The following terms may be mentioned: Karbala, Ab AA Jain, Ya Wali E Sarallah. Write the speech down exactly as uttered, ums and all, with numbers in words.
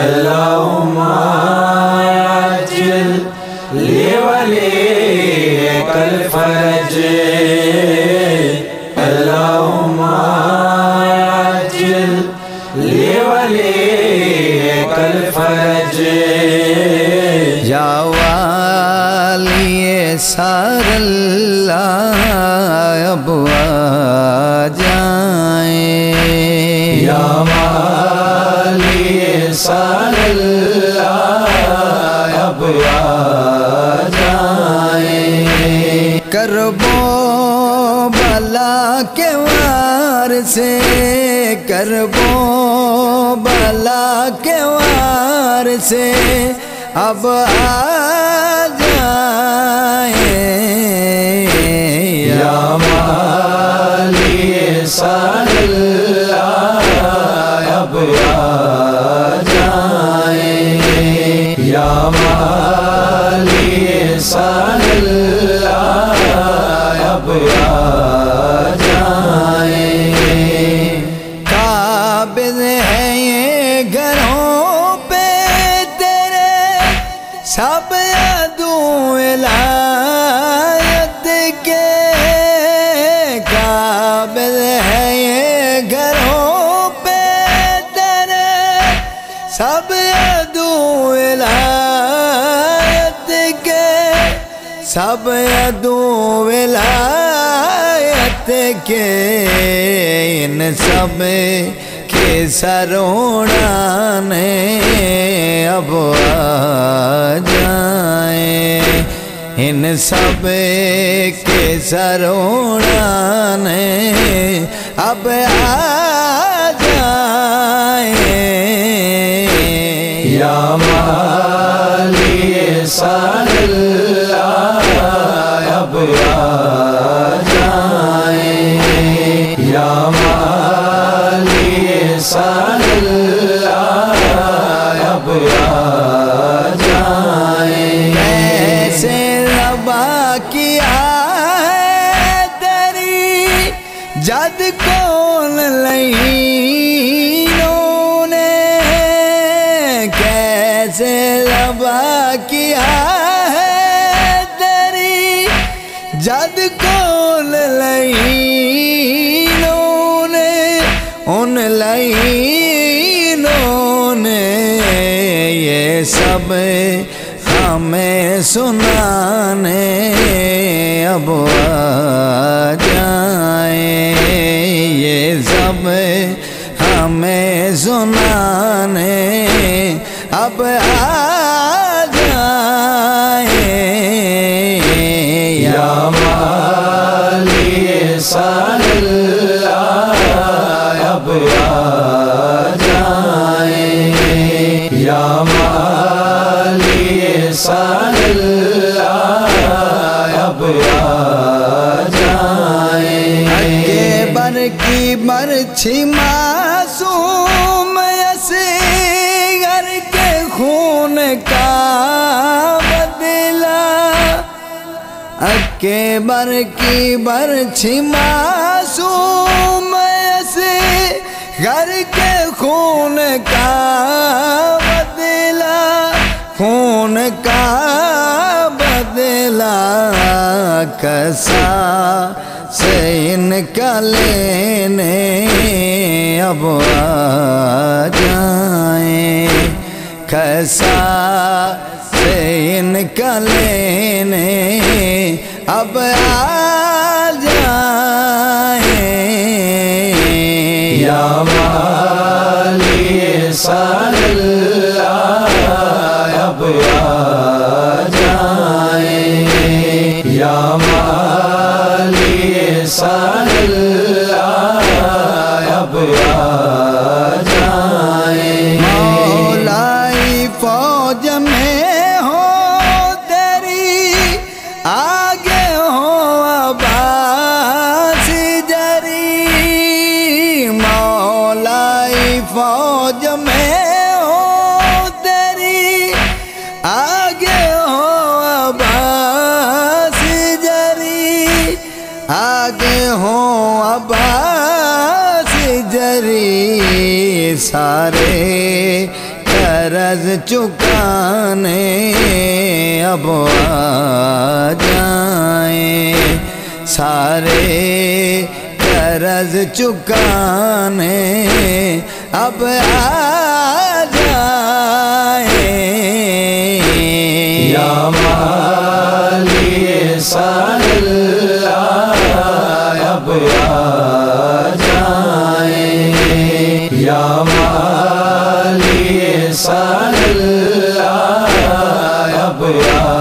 اللهم عجل لوليك الفرج، اللهم عجل لوليك الفرج. يا ولي سر الله أب آ جائن، اب آ جائیں کربو بلا کے وارثے، کربو بلا کے وارثے اب آ جائیں. یا والی اے سراللہ اب آ، یا والی اے سراللہ اب آ جائیں. قابض ہے یہ گھروں پہ تیرے سب عدو ولایت کے، قابض ہے یہ گھروں پہ تیرے سب عدو ولایت کے، سب عدو ولایت کے، ان سب کے سروڑان اب آ جائیں، ان سب کے سروڑان اب آ جائیں. یا والی اے سراللہ اب آ جائیں، یا والی اے سراللہ اب آ جائیں. کیسے ربا کیا ہے تیری جد کون لینوں نے، کیسے ربا کیا ہے تیری جد کون لینوں نے، ان لینوں نے یہ سب ہمیں سنانے اب آ جائیں، یہ سب ہمیں سنانے اب آ جائیں. یا والی اے سراللہ اب آ جائیں، یا والی اے سراللہ اب آ جائیں. اکبر کی مرچی معصوم اصغر کے خون کا بدلہ، اکبر کی مرچی معصوم اصغر کے خون کا بدلہ، خون کا بدلہ کسا سے ان کا لینے اب آ جائیں، کیسا سے ان کا لینے اب آ جائیں. یا والی اے سراللہ اب آ جائیں، یا سراللہ اب آ جائیں. مولائی فوج میں ہو تیری آگے ہو عباس جری، مولائی فوج میں ہو تیری آگے ہو عباس جری، آگے ہوں عباس جری، سارے کر از چکانے اب آ جائیں، سارے قرض چکانے اب آ جائیں۔ یا والی اے سراللہ اب آ جائیں، یا والی اے سراللہ اب آ